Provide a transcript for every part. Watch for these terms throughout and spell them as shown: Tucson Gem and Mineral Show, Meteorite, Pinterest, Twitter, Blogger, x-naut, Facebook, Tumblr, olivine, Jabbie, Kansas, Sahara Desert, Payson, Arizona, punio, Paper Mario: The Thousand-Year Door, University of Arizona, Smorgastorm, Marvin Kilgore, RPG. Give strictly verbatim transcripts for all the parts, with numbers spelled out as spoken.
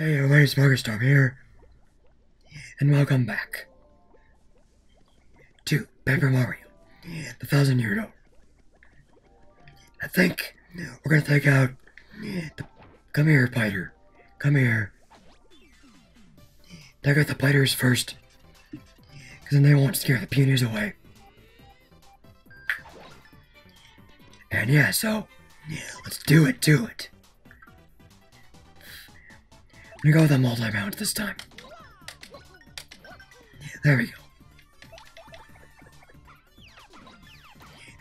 Hey everybody, Smorgastorm here, and welcome back to Paper Mario, The Thousand-Year Door. I think we're gonna take out the... Come here, Piter. Come here. Take out the Piters first, because then they won't scare the peonies away. And yeah, so, let's do it, do it. I'm gonna go with a multi-mount this time. There we go.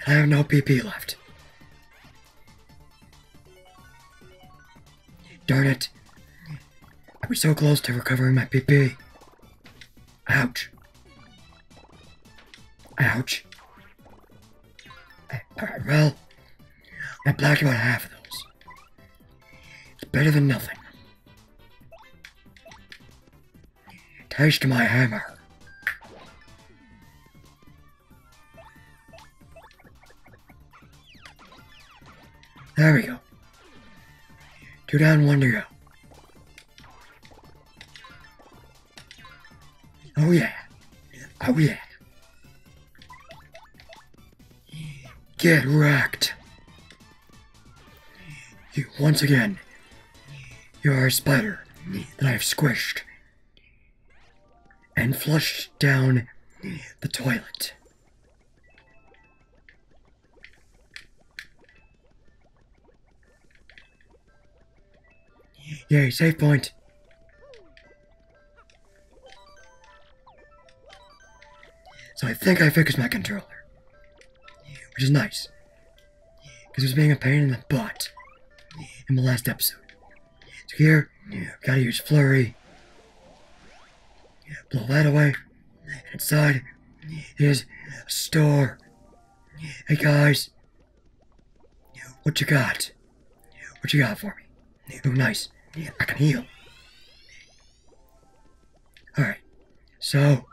I have no P P left. Darn it. I was so close to recovering my P P. Ouch. Ouch. Alright, well, I blocked about half of those. It's better than nothing. Taste my hammer. There we go. Two down, one to go. Oh yeah. Oh yeah. Get wrecked. You, once again, you are a spider that I have squished and flushed down the toilet. Yay, save point. So I think I fixed my controller, which is nice, because it was being a pain in the butt in the last episode. So here, I've got to use Flurry. Blow that away. Inside is a store. Hey guys, what you got? What you got for me? Oh, nice. I can heal. Alright, so.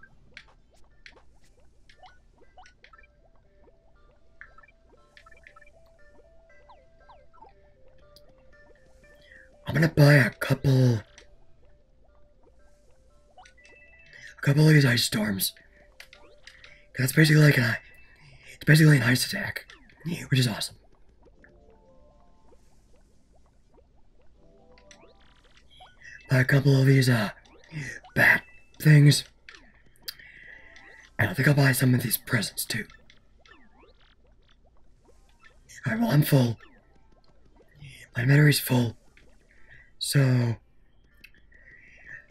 I'm gonna buy a couple. Couple of these ice storms. That's basically like a, it's basically an ice attack, which is awesome. Buy a couple of these uh bat things. I don't think I'll buy some of these presents too. All right, well I'm full. My inventory's full, so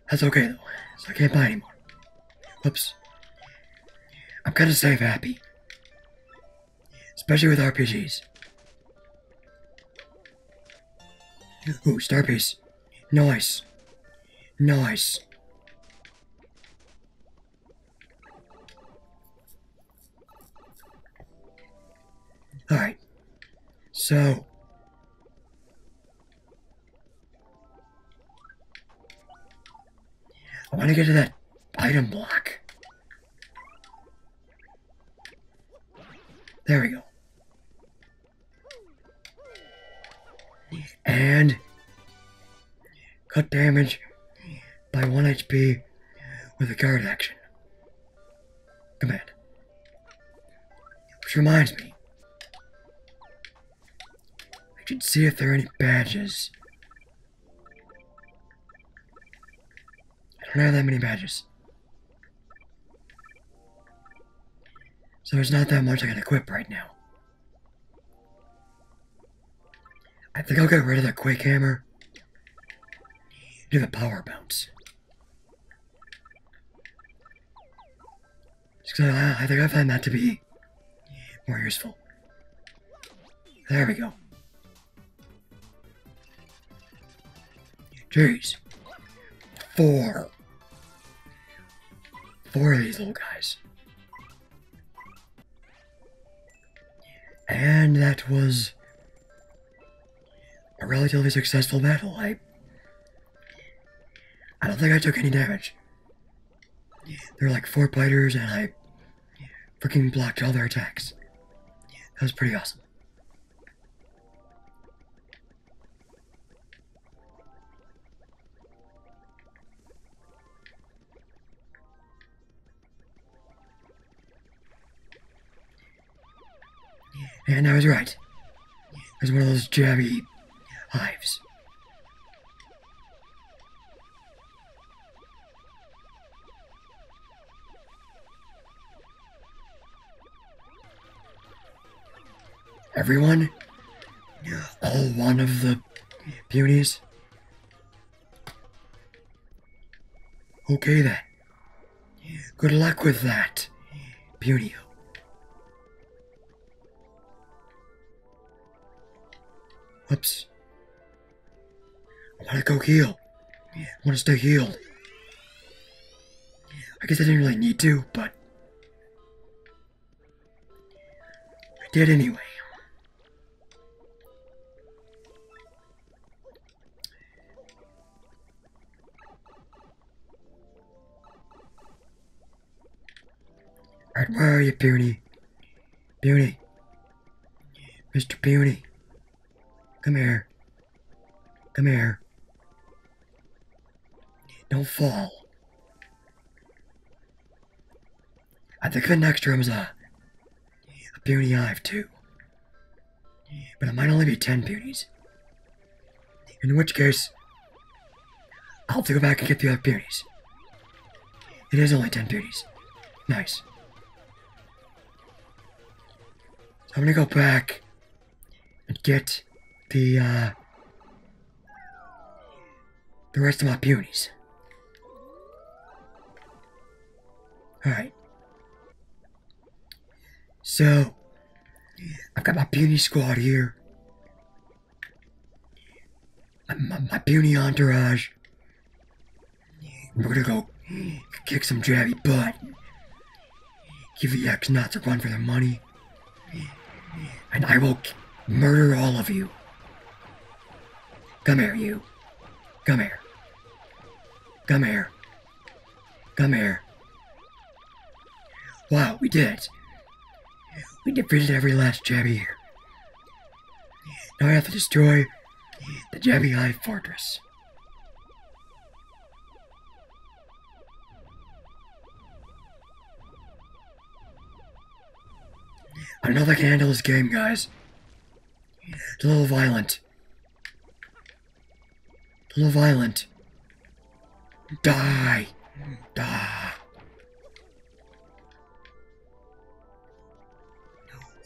that's okay though. So I can't buy anymore. Whoops. I'm kind of save happy. Especially with R P Gs. Ooh, star piece. No ice. No ice. Alright. So. I want to get to that item block. There we go. And cut damage by one H P with a guard action command. Which reminds me, I should see if there are any badges. I don't have that many badges. So there's not that much I can equip right now. I think I'll get rid of the Quake Hammer. Do the Power Bounce. Just cause I, I think I find that to be more useful. There we go. Jeez. Four. Four of these little guys. And that was a relatively successful battle. I I don't think I took any damage. There were like four fighters and I freaking blocked all their attacks. That was pretty awesome. And I was right. There's one of those jabbie hives. Everyone? All one of the beauties? Okay then. Good luck with that, beauty. Whoops. I wanna go heal. I wanna stay healed. I guess I didn't really need to, but I did anyway. Alright, where are you, Puny? Puny. Mister Puny. Come here. Come here. Don't fall. I think the next room's a, a Puny hive, too. But it might only be ten Punies. In which case, I'll have to go back and get the other Punies. It is only ten Punies. Nice. I'm gonna go back and get the, uh, the rest of my punies. Alright. So, I've got my puny squad here. My, my, my puny entourage. We're gonna go kick some jabbie butt. Give the X-nauts a run for their money. And I will murder all of you. Come here, you. Come here. Come here. Come here. Wow, we did it. We defeated every last jabbie here. Now I have to destroy the jabbie hive fortress. I don't know if I can handle this game, guys. It's a little violent. It's a little violent. Die! Die!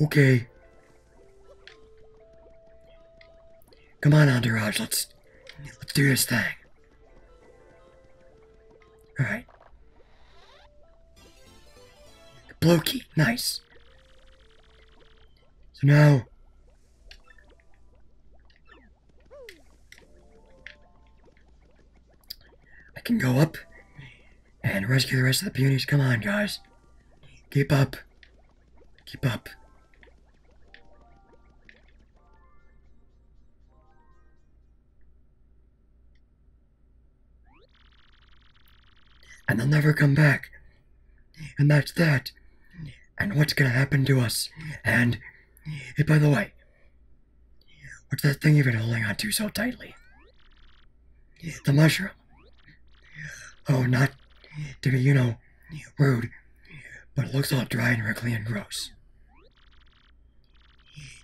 Okay. Come on, entourage. Let's let's do this thing. All right. Blue key. Nice. So now, I can go up and rescue the rest of the punies. Come on, guys. Keep up. Keep up. And they'll never come back. And that's that. And what's gonna happen to us? And... hey, by the way, what's that thing you've been holding on to so tightly? The mushroom. Oh, not to be, you know, rude, but it looks all dry and wrinkly and gross.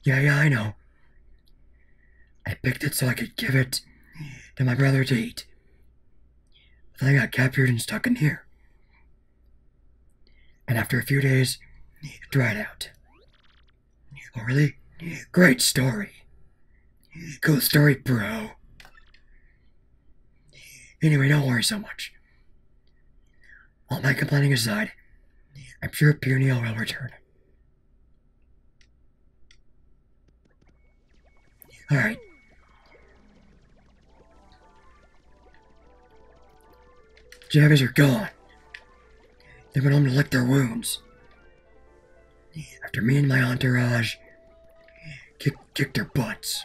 Yeah, yeah, I know. I picked it so I could give it to my brother to eat. But then I got captured and stuck in here. And after a few days, it dried out. Oh, really? Great story. Cool story, bro. Anyway, don't worry so much. All my complaining aside, I'm sure Puny will return. Alright. Jabbies are gone. They went home to lick their wounds. After me and my entourage kick, kicked their butts.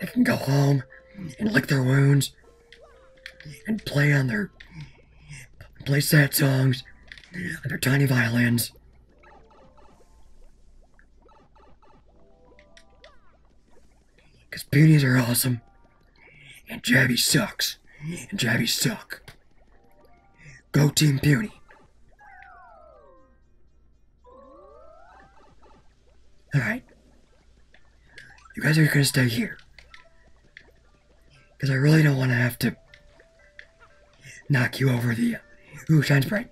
They can go home and lick their wounds and play on their play sad songs on their tiny violins. Because punies are awesome and jabbie sucks and jabbie suck. Go Team Puny. Alright. You guys are gonna stay here. Because I really don't want to have to knock you over the... Uh, ooh, Shine Sprite.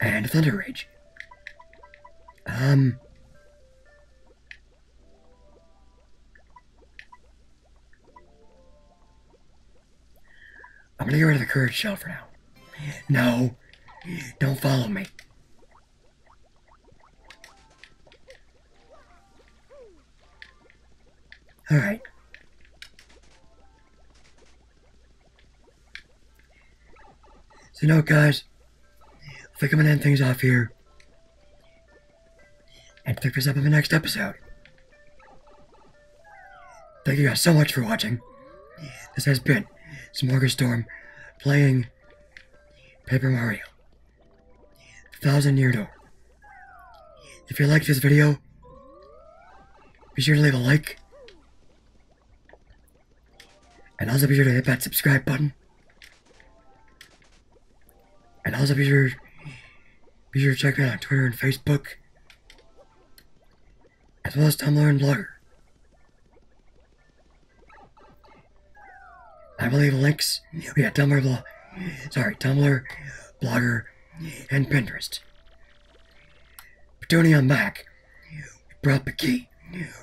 And Thunder Rage. Um... I'm gonna get rid of the Courage Shell for now. No! Don't follow me. Alright. So, no, guys. I think I'm gonna end things off here. And pick this up in the next episode. Thank you guys so much for watching. This has been Smorgastorm playing Paper Mario: The Thousand-Year Door. If you liked this video, be sure to leave a like. And also be sure to hit that subscribe button. And also be sure, be sure to check me out on Twitter and Facebook. As well as Tumblr and Blogger. I will leave links. We got Tumblr, blog, sorry, Tumblr, Blogger, and Pinterest. Petunia, I'm back. We brought the key.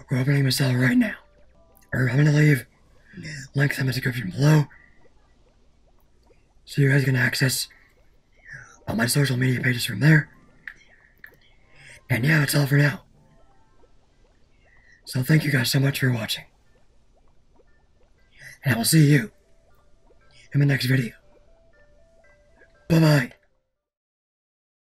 We're opening the cell right now. Or I'm gonna leave links in the description below, so you guys can access all my social media pages from there. And yeah, that's all for now. So thank you guys so much for watching, and I will see you in the next video. Bye-bye.